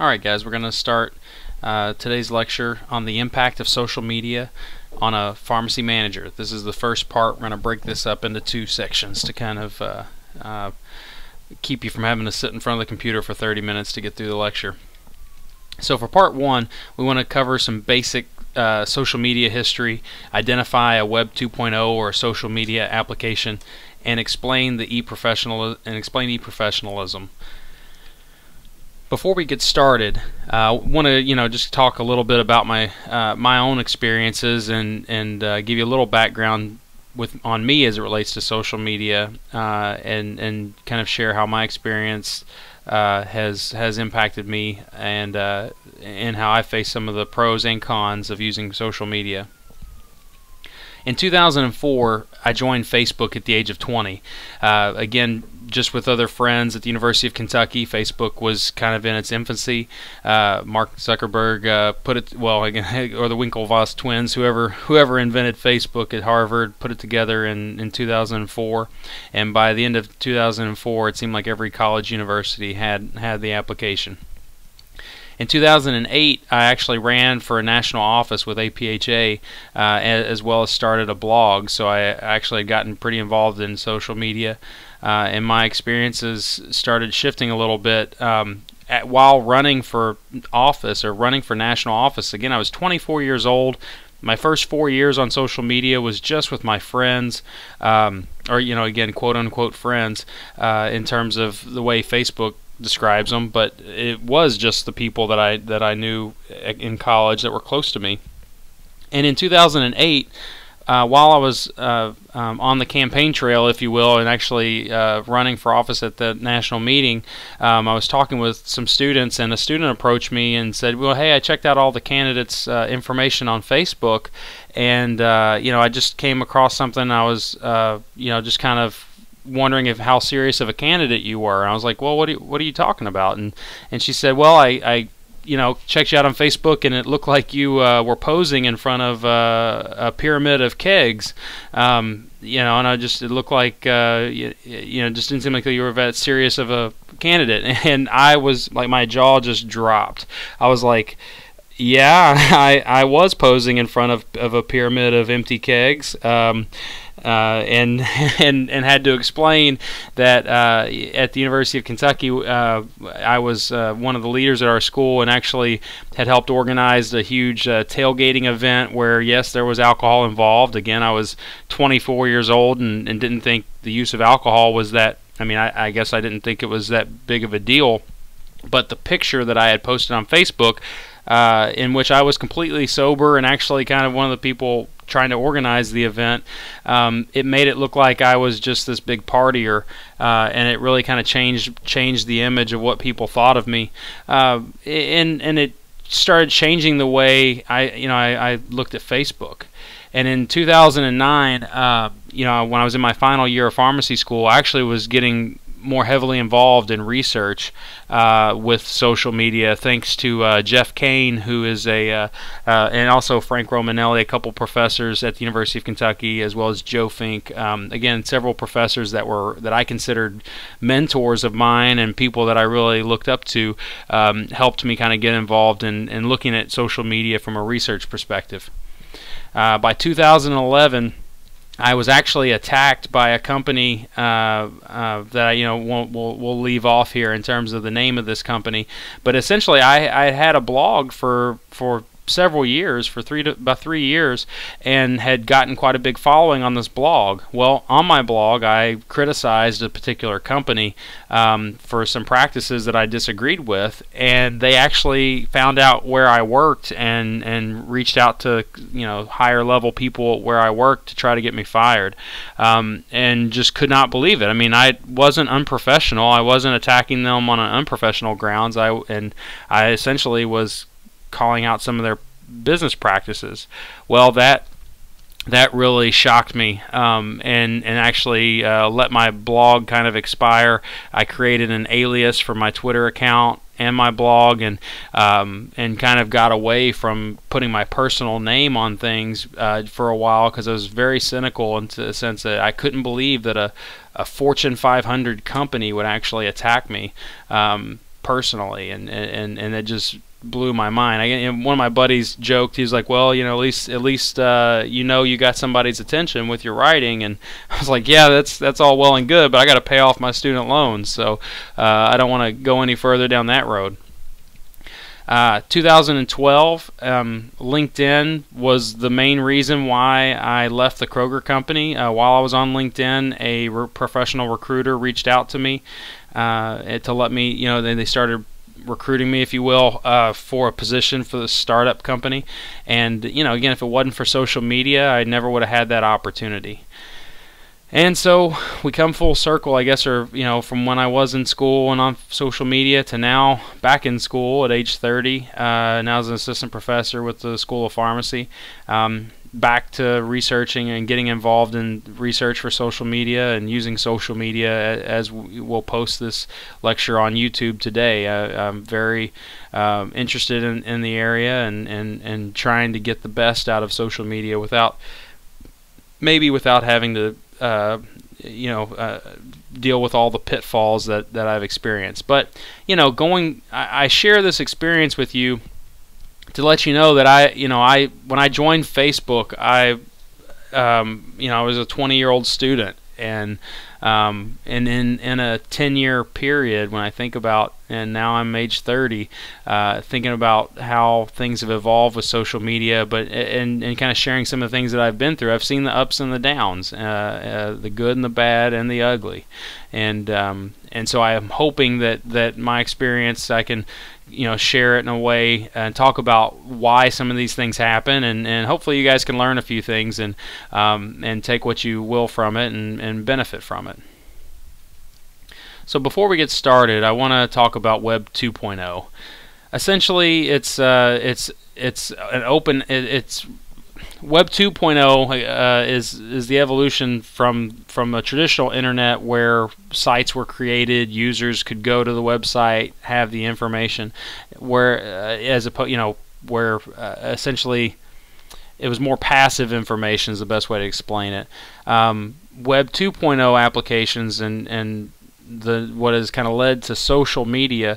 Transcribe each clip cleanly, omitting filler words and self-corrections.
Alright guys, we're going to start today's lecture on the impact of social media on a pharmacy manager. This is the first part. We're going to break this up into two sections to kind of keep you from having to sit in front of the computer for 30 minutes to get through the lecture. So for part one, we want to cover some basic social media history, identify a Web 2.0 or a social media application, and explain the e-professionalism. Before we get started, I want to just talk a little bit about my my own experiences and give you a little background on me as it relates to social media and kind of share how my experience has impacted me and how I face some of the pros and cons of using social media. In 2004, I joined Facebook at the age of 20. Again, just with other friends at the University of Kentucky, Facebook was kind of in its infancy. Mark Zuckerberg put it, well, again, or the Winklevoss twins, whoever invented Facebook at Harvard, put it together in 2004. And by the end of 2004, it seemed like every college university had the application. In 2008, I actually ran for a national office with APHA as well as started a blog, so I actually had gotten pretty involved in social media, and my experiences started shifting a little bit while running for office or running for national office. Again, I was 24 years old. My first 4 years on social media was just with my friends, or again, quote-unquote friends, in terms of the way Facebook describes them, but it was just the people that I knew in college that were close to me. And in 2008, while I was on the campaign trail, if you will, and actually running for office at the national meeting, I was talking with some students, and a student approached me and said, "Well, hey, I checked out all the candidates' information on Facebook, and I just came across something. I was just kind of wondering how serious of a candidate you were." And I was like, "Well, what are you talking about?" And she said, "Well, I checked you out on Facebook, and it looked like you were posing in front of a pyramid of kegs, and it looked like just didn't seem like you were that serious of a candidate." And I was like, my jaw just dropped. I was like, yeah, I was posing in front of a pyramid of empty kegs, and had to explain that at the University of Kentucky, I was one of the leaders at our school, and actually had helped organize a huge tailgating event where, yes, there was alcohol involved. Again, I was 24 years old and didn't think the use of alcohol was that, I guess I didn't think it was that big of a deal. But the picture that I had posted on Facebook, in which I was completely sober and actually kind of one of the people trying to organize the event, it made it look like I was just this big partier, and it really kind of changed the image of what people thought of me, and it started changing the way I looked at Facebook. And in 2009, when I was in my final year of pharmacy school, I actually was getting more heavily involved in research with social media, thanks to Jeff Kane, who is and also Frank Romanelli, a couple professors at the University of Kentucky, as well as Joe Fink. Again, several professors that I considered mentors of mine and people that I really looked up to, helped me kind of get involved in looking at social media from a research perspective. By 2011, I was actually attacked by a company that we'll leave off here in terms of the name of this company, but essentially I had a blog for several years, about 3 years, and had gotten quite a big following on this blog. Well, on my blog, I criticized a particular company for some practices that I disagreed with, and they actually found out where I worked and reached out to higher level people where I worked to try to get me fired, and just could not believe it. I mean, I wasn't unprofessional. I wasn't attacking them on an unprofessional grounds. I essentially was calling out some of their business practices. Well, that really shocked me, and actually let my blog kind of expire. I created an alias for my Twitter account and my blog, and kind of got away from putting my personal name on things for a while, because I was very cynical in the sense that I couldn't believe that a Fortune 500 company would actually attack me personally, and it just blew my mind. And one of my buddies joked, he's like, "Well, you know, at least you got somebody's attention with your writing." And I was like, "Yeah, that's all well and good, but I got to pay off my student loans, so I don't want to go any further down that road." 2012, LinkedIn was the main reason why I left the Kroger company. While I was on LinkedIn, a professional recruiter reached out to me to let me, they started recruiting me, if you will, for a position for the startup company. And, again, if it wasn't for social media, I never would have had that opportunity. And so we come full circle, I guess, or from when I was in school and on social media to now back in school at age 30, now as an assistant professor with the School of Pharmacy, back to researching and getting involved in research for social media and using social media, as we'll post this lecture on YouTube today. I'm very interested in the area and trying to get the best out of social media without having to deal with all the pitfalls that I've experienced. But I share this experience with you to let you know that I when I joined Facebook, I was a 20-year-old student, and in a 10-year period, when I think about, and now I'm age 30, thinking about how things have evolved with social media, and kind of sharing some of the things that I've been through. I've seen the ups and the downs, the good and the bad and the ugly, and so I am hoping that my experience, I can share it in a way and talk about why some of these things happen, and hopefully you guys can learn a few things and take what you will from it and benefit from it. So before we get started, I want to talk about Web 2.0. Essentially, it's Web 2.0 is the evolution from a traditional internet where sites were created, users could go to the website, have the information, where essentially it was more passive information is the best way to explain it. Web 2.0 applications and what has kind of led to social media,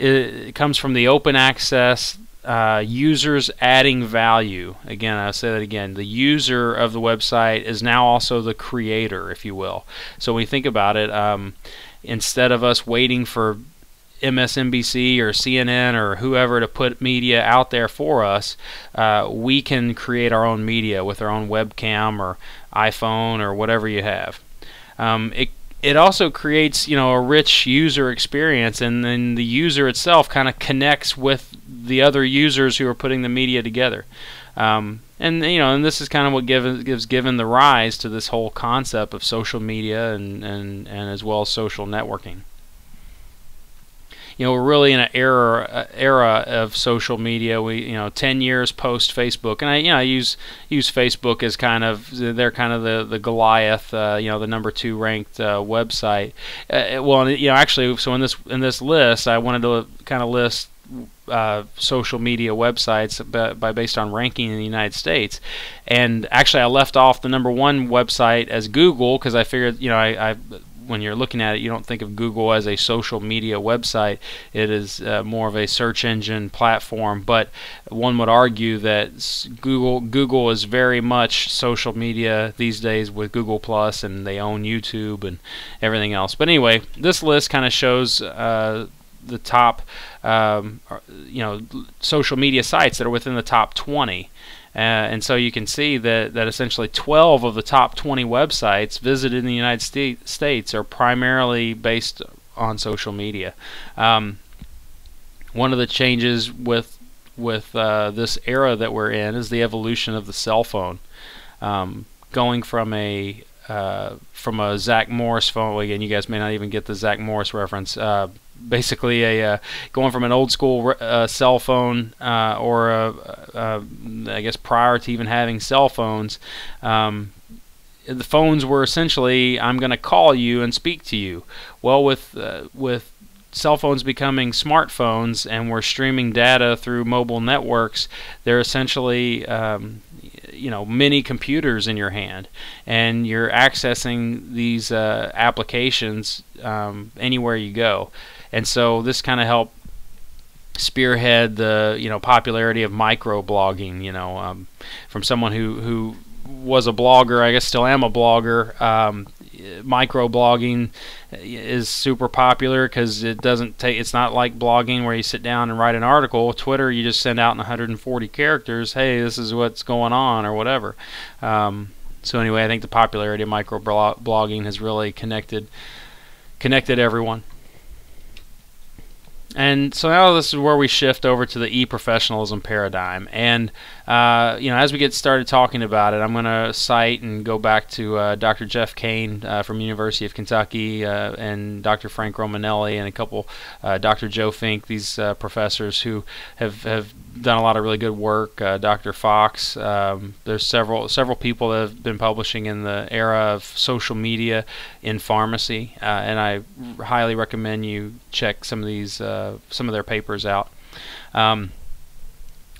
it comes from the open access. Users adding value. Again, I'll say that again. The user of the website is now also the creator, if you will. So when you think about it, instead of us waiting for MSNBC or CNN or whoever to put media out there for us, we can create our own media with our own webcam or iPhone or whatever you have. It also creates, a rich user experience, and then the user itself kind of connects with the other users who are putting the media together. And this is kind of what given the rise to this whole concept of social media and as well as social networking. We're really in an era of social media. We 10 years post Facebook, and I use Facebook as kind of the Goliath, the number 2 ranked website. So in this list, I wanted to kind of list social media websites based on ranking in the United States, and actually I left off the number 1 website as Google, because I figured when you're looking at it, you don't think of Google as a social media website. It is more of a search engine platform, but one would argue that Google is very much social media these days with Google Plus, and they own YouTube and everything else. But anyway, this list kind of shows the top social media sites that are within the top 20. And so you can see that essentially 12 of the top 20 websites visited in the United States are primarily based on social media. One of the changes with this era that we're in is the evolution of the cell phone, going from a Zach Morris phone. Well, again, you guys may not even get the Zach Morris reference. Basically, going from an old school cell phone, I guess prior to even having cell phones, the phones were essentially, I'm going to call you and speak to you. Well, with cell phones becoming smartphones, and we're streaming data through mobile networks, they're essentially many computers in your hand, and you're accessing these applications anywhere you go. And so this kind of helped spearhead the popularity of microblogging. From someone who was a blogger, I guess still am a blogger. Microblogging is super popular because it doesn't take. It's not like blogging where you sit down and write an article. Twitter, you just send out in 140 characters. Hey, this is what's going on, or whatever. So anyway, I think the popularity of microblogging has really connected everyone. And so now this is where we shift over to the e-professionalism paradigm. And as we get started talking about it, I'm going to cite and go back to Dr. Jeff Kane from University of Kentucky and Dr. Frank Romanelli and a couple, Dr. Joe Fink, these professors who have done a lot of really good work. Dr. Fox, there's several people that have been publishing in the era of social media in pharmacy, and I highly recommend you check some of their papers out.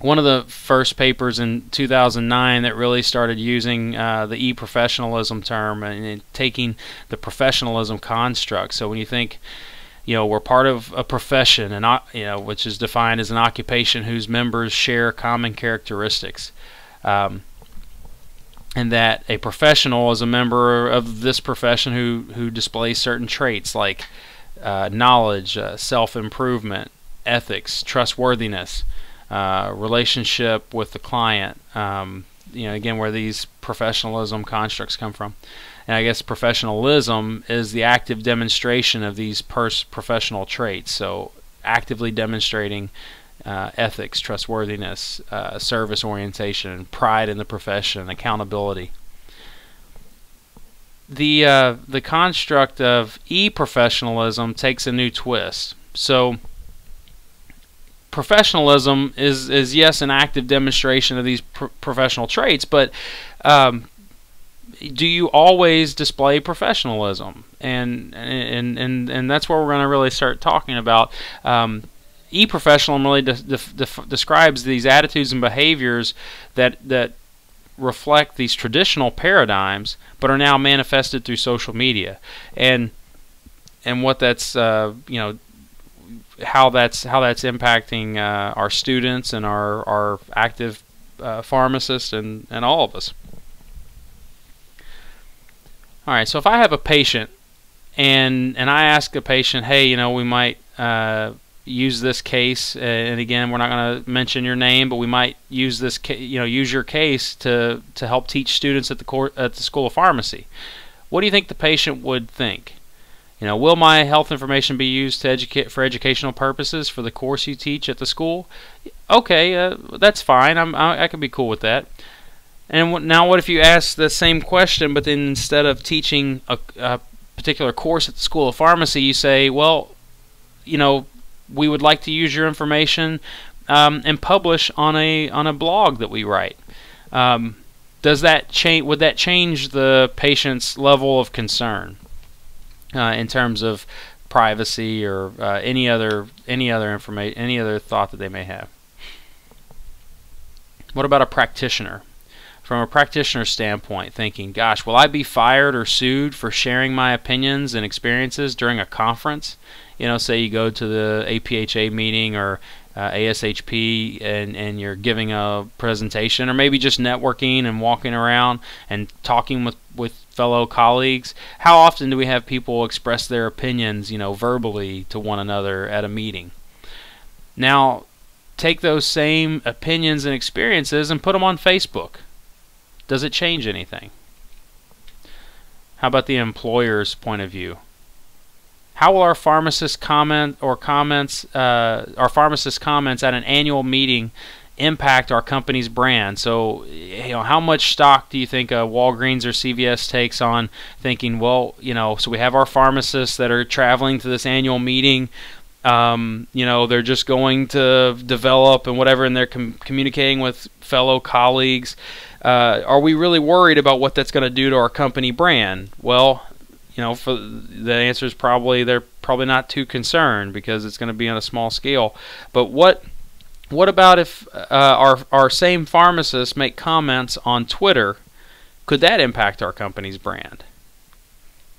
One of the first papers in 2009 that really started using the e-professionalism term and taking the professionalism construct. So when you think, we're part of a profession, and which is defined as an occupation whose members share common characteristics, and that a professional is a member of this profession who displays certain traits like knowledge, self-improvement, ethics, trustworthiness, relationship with the client. Again, where these professionalism constructs come from. And I guess professionalism is the active demonstration of these professional traits. So actively demonstrating ethics, trustworthiness, service orientation, pride in the profession, accountability. The construct of e-professionalism takes a new twist. So professionalism is yes, an active demonstration of these professional traits, but do you always display professionalism? And that's where we're going to really start talking about. E-professionalism really describes these attitudes and behaviors that reflect these traditional paradigms, but are now manifested through social media. And what that's how that's impacting our students and our active pharmacists and all of us. All right, so if I have a patient and I ask the patient, hey, we might use this case, and again, we're not going to mention your name, but we might use this, use your case to help teach students at the School of Pharmacy. What do you think the patient would think? Will my health information be used to for educational purposes for the course you teach at the school? Okay, that's fine. I can be cool with that. And now what if you ask the same question, but then instead of teaching a particular course at the School of Pharmacy, you say, well, we would like to use your information and publish on a blog that we write. Does that change? Would that change the patient's level of concern in terms of privacy or any other information, any other thought that they may have? What about a practitioner? From a practitioner standpoint, thinking, gosh, will I be fired or sued for sharing my opinions and experiences during a conference? Say you go to the APHA meeting or ASHP and you're giving a presentation, or maybe just networking and walking around and talking with fellow colleagues. How often do we have people express their opinions, verbally to one another at a meeting? Now, take those same opinions and experiences and put them on Facebook. Does it change anything? How about the employer's point of view? How will our pharmacist's comments at an annual meeting impact our company's brand? So, how much stock do you think Walgreens or CVS takes on thinking, well, so we have our pharmacists that are traveling to this annual meeting. They're just going to develop and whatever, and they're communicating with fellow colleagues. Are we really worried about what that's going to do to our company brand? Well, the answer is probably they're probably not too concerned because it's going to be on a small scale. But what about if our same pharmacists make comments on Twitter? Could that impact our company's brand?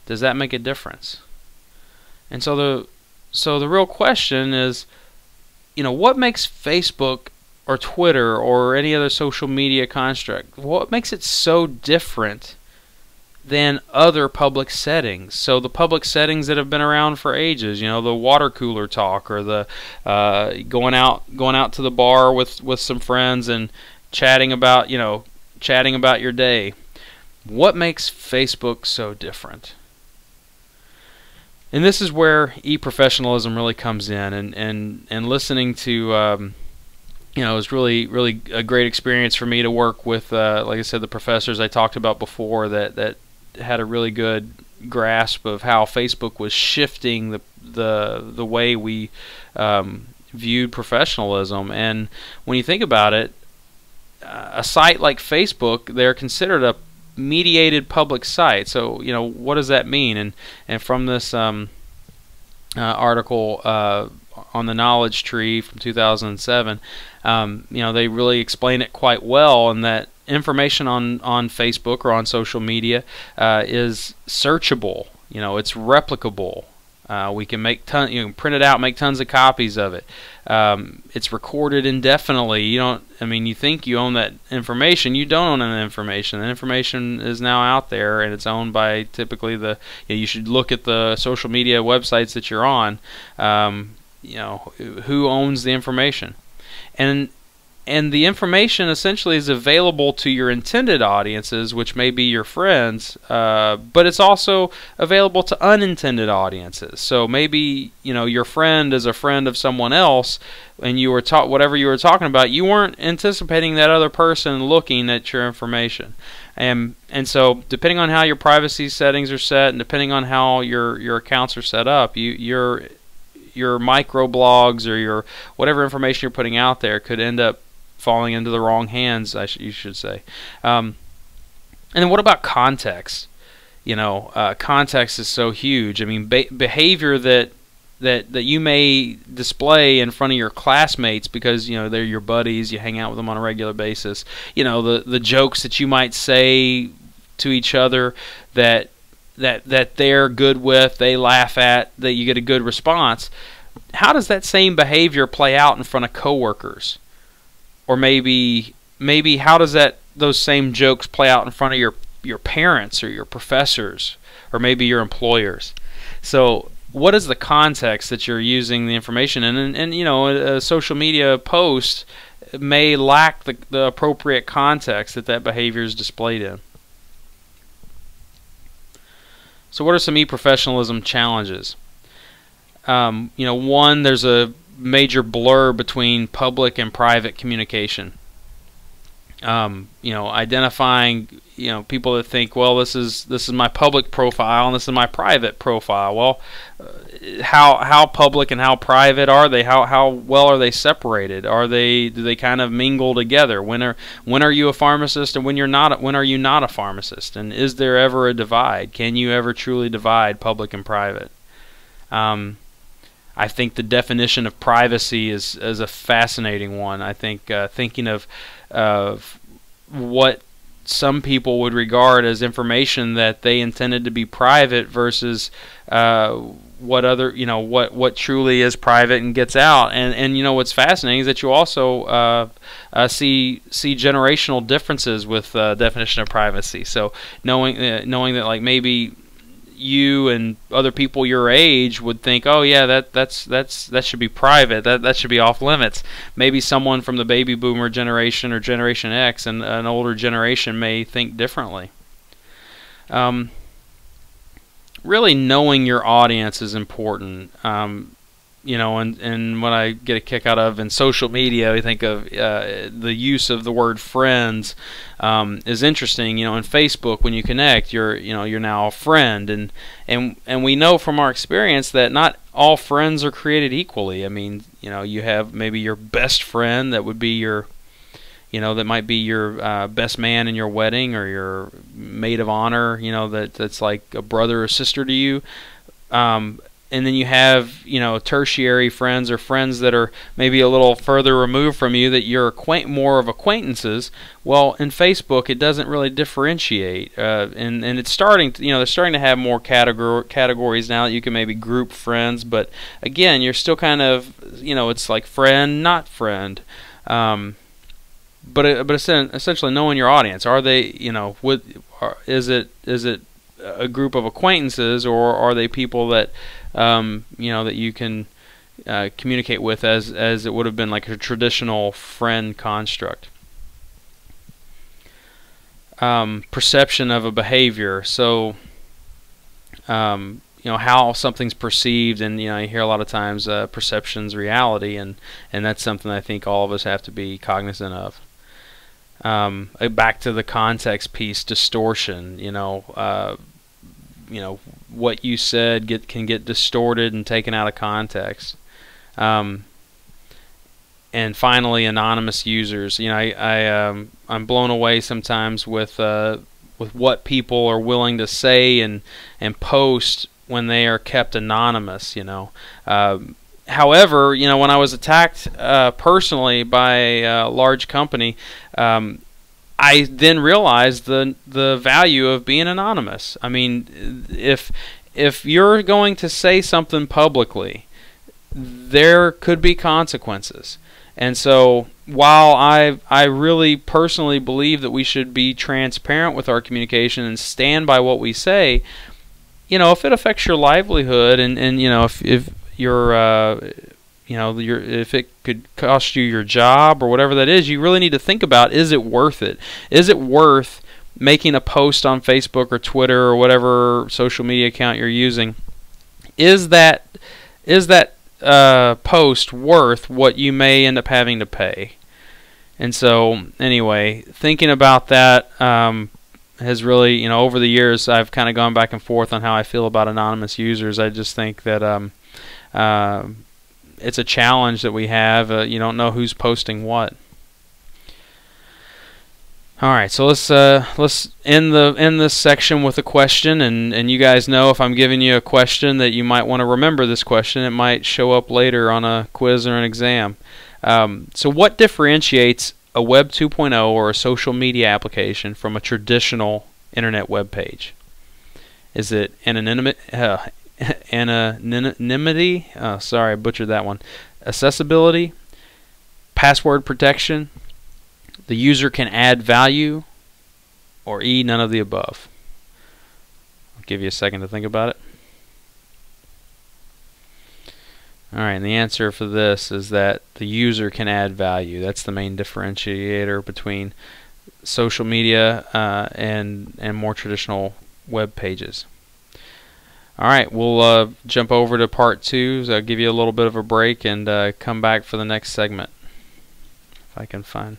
Does that make a difference? And so the So the real question is, you know, what makes Facebook or Twitter or any other social media construct, what makes it so different than other public settings? So the public settings that have been around for ages, you know, the water cooler talk, or the going out to the bar with some friends and chatting about, you know, chatting about your day. What makes Facebook so different? And this is where e-professionalism really comes in, and listening to you know, it was really a great experience for me to work with, like I said, the professors I talked about before that had a really good grasp of how Facebook was shifting the way we viewed professionalism. And when you think about it, a site like Facebook, they're considered a mediated public site. So, you know, what does that mean? And from this article on the Knowledge Tree from 2007, you know, they really explain it quite well, in that information on Facebook or on social media is searchable. You know, it's replicable. We can make you can print it out, make tons of copies of it. It's recorded indefinitely. You don't, I mean, you think you own that information. You don't own that information. That information is now out there, and it's owned by typically the, you know, you should look at the social media websites that you're on. You know, who owns the information? And the information essentially is available to your intended audiences, which may be your friends, but it's also available to unintended audiences. So maybe, you know, your friend is a friend of someone else, and you were whatever you were talking about, you weren't anticipating that other person looking at your information. And so depending on how your privacy settings are set, and depending on how your accounts are set up, your micro blogs or your whatever information you're putting out there could end up falling into the wrong hands, you should say. And then what about context? You know, context is so huge. I mean, behavior that you may display in front of your classmates because, you know, they're your buddies, you hang out with them on a regular basis. You know, the jokes that you might say to each other that they're good with, they laugh at, that you get a good response. How does that same behavior play out in front of coworkers? Or maybe how does those same jokes play out in front of your parents or your professors or maybe your employers? So what is the context that you're using the information in? And you know, a social media post may lack the appropriate context that behavior is displayed in. So what are some e-professionalism challenges? You know, one, there's a major blur between public and private communication. You know, identifying, you know, people that think, well, this is my public profile and this is my private profile. Well, how public and how private are they? How well are they separated? Do they kind of mingle together? When are you a pharmacist and when are you not a pharmacist? And is there ever a divide? Can you ever truly divide public and private? I think the definition of privacy is a fascinating one. I think thinking of what some people would regard as information that they intended to be private versus what other, you know, what truly is private and gets out. And you know, what's fascinating is that you also see generational differences with definition of privacy. So knowing that, like, maybe you and other people your age would think, oh yeah, that should be private, that should be off limits. Maybe someone from the baby boomer generation or Generation X and an older generation may think differently. Really knowing your audience is important. You know, and what I get a kick out of in social media, I think of the use of the word friends is interesting. You know, in Facebook, when you connect, you're now a friend, and we know from our experience that not all friends are created equally. I mean, you know, you have maybe your best friend that would be your, you know, that might be your best man in your wedding, or your maid of honor. You know, that's like a brother or sister to you. and then you have, you know, tertiary friends or friends that are maybe a little further removed from you that you're more of acquaintances. Well, in Facebook, it doesn't really differentiate, and it's starting to, they're starting to have more categories now that you can maybe group friends. But again, you're still kind of, it's like friend, not friend. But essentially knowing your audience. Are they, is it a group of acquaintances, or are they people that that you can communicate with as it would have been like a traditional friend construct? Perception of a behavior. So how something's perceived, and you hear a lot of times perception's reality, and that's something I think all of us have to be cognizant of. Back to the context piece, distortion. What you said can get distorted and taken out of context. And finally, anonymous users. I'm blown away sometimes with what people are willing to say and post when they are kept anonymous. However, when I was attacked personally by a large company, I then realized the value of being anonymous. I mean, if you're going to say something publicly, there could be consequences. And so, while I really personally believe that we should be transparent with our communication and stand by what we say, if it affects your livelihood and if your if it could cost you your job or whatever that is, you really need to think about, is it worth it? Is it worth making a post on Facebook or Twitter or whatever social media account you're using? Is that post worth what you may end up having to pay? And so anyway, thinking about that has really, over the years I've kind of gone back and forth on how I feel about anonymous users. I just think that it's a challenge that we have. You don't know who's posting what. All right, so let's end this section with a question, and you guys know if I'm giving you a question that you might want to remember this question. It might show up later on a quiz or an exam. So what differentiates a Web 2.0 or a social media application from a traditional internet web page? Is it anonymity, sorry, I butchered that one, accessibility, password protection, the user can add value, or E, none of the above? I'll give you a second to think about it. Alright, and the answer for this is that the user can add value. That's the main differentiator between social media and more traditional web pages. All right, we'll jump over to part two. So I'll give you a little bit of a break and come back for the next segment, if I can find...